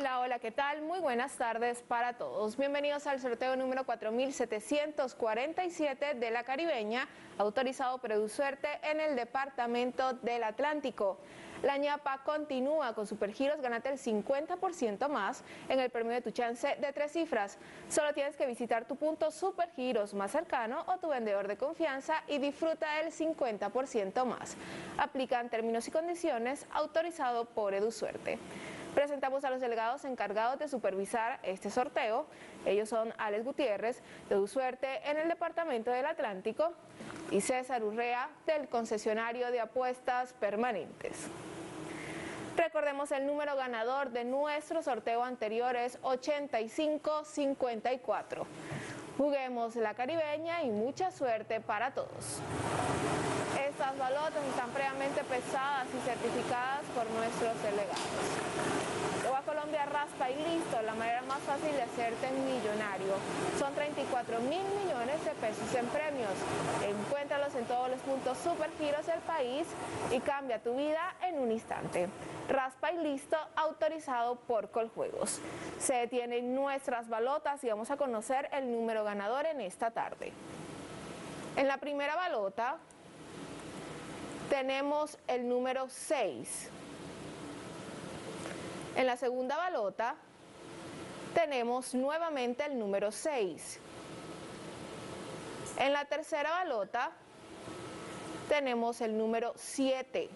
Hola, hola, ¿qué tal? Muy buenas tardes para todos. Bienvenidos al sorteo número 4747 de La Caribeña, autorizado por Edu Suerte en el departamento del Atlántico. La ñapa continúa con Supergiros, gánate el 50% más en el premio de tu chance de 3 cifras. Solo tienes que visitar tu punto Supergiros más cercano o tu vendedor de confianza y disfruta del 50% más. Aplican términos y condiciones, autorizado por Edu Suerte. Presentamos a los delegados encargados de supervisar este sorteo. Ellos son Alex Gutiérrez, de Usuerte, en el Departamento del Atlántico, y César Urrea, del Concesionario de Apuestas Permanentes. Recordemos el número ganador de nuestro sorteo anterior es 8554. Juguemos La Caribeña y mucha suerte para todos. Estas balotas están previamente pesadas y certificadas por nuestros delegados. Luego Colombia, raspa y listo, la manera más fácil de hacerte millonario. Son 34.000 millones de pesos en premios. Encuéntralos en todos los puntos Supergiros del país y cambia tu vida en un instante. Raspa y listo, autorizado por Coljuegos. Se detienen nuestras balotas y vamos a conocer el número ganador en esta tarde. En la primera balota tenemos el número 6. En la segunda balota tenemos nuevamente el número 6. En la tercera balota tenemos el número 7.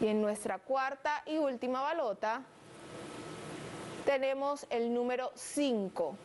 Y en nuestra cuarta y última balota tenemos el número 5.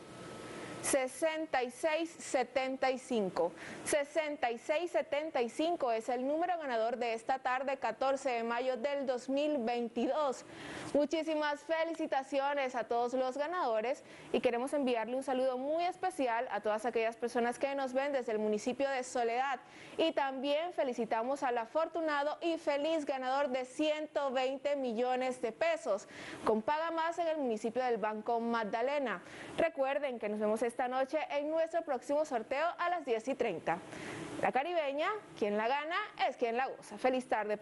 6675. 6675 es el número ganador de esta tarde, 14 de mayo del 2022. Muchísimas felicitaciones a todos los ganadores y queremos enviarle un saludo muy especial a todas aquellas personas que nos ven desde el municipio de Soledad. Y también felicitamos al afortunado y feliz ganador de 120 millones de pesos con Paga Más en el municipio del Banco Magdalena. Recuerden que nos vemos esta noche en nuestro próximo sorteo a las 10:30. La Caribeña, quien la gana es quien la goza. Feliz tarde.